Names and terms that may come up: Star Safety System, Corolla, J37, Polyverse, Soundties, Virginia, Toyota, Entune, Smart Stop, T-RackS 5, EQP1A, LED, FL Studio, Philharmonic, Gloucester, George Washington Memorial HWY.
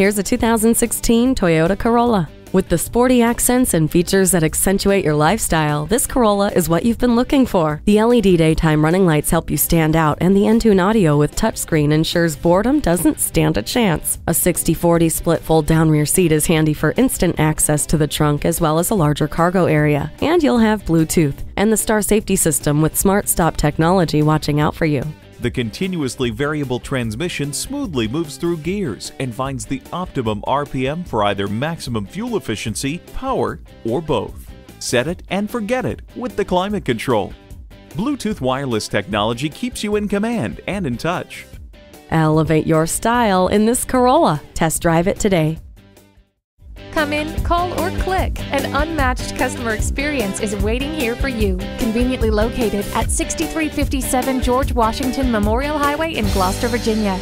Here's a 2016 Toyota Corolla. With the sporty accents and features that accentuate your lifestyle, this Corolla is what you've been looking for. The LED daytime running lights help you stand out, and the Entune audio with touchscreen ensures boredom doesn't stand a chance. A 60/40 split fold-down rear seat is handy for instant access to the trunk as well as a larger cargo area, and you'll have Bluetooth and the Star Safety System with Smart Stop technology watching out for you. The continuously variable transmission smoothly moves through gears and finds the optimum RPM for either maximum fuel efficiency, power, or both. Set it and forget it with the climate control. Bluetooth wireless technology keeps you in command and in touch. Elevate your style in this Corolla. Test drive it today. Come in, call, or click. An unmatched customer experience is waiting here for you. Conveniently located at 6357 George Washington Memorial Highway in Gloucester, Virginia.